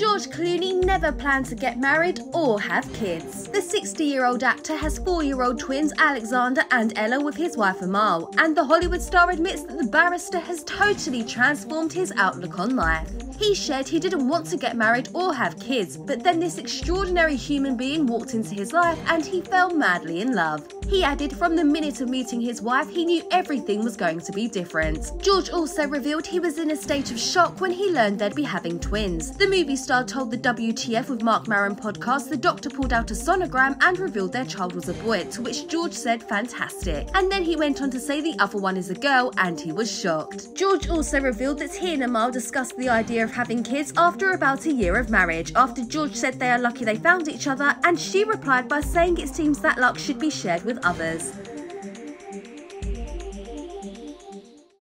George Clooney never planned to get married or have kids. The 60-year-old actor has four-year-old twins Alexander and Ella with his wife Amal, and the Hollywood star admits that the barrister has totally transformed his outlook on life. He shared he didn't want to get married or have kids, but then this extraordinary human being walked into his life and he fell madly in love. He added from the minute of meeting his wife, he knew everything was going to be different. George also revealed he was in a state of shock when he learned they'd be having twins. The movie star told the WTF with Marc Maron podcast the doctor pulled out a sonogram and revealed their child was a boy, to which George said fantastic. And then he went on to say the other one is a girl, and he was shocked. George also revealed that he and Amal discussed the idea of having kids after about a year of marriage, after George said they are lucky they found each other, and she replied by saying it seems that luck should be shared with others.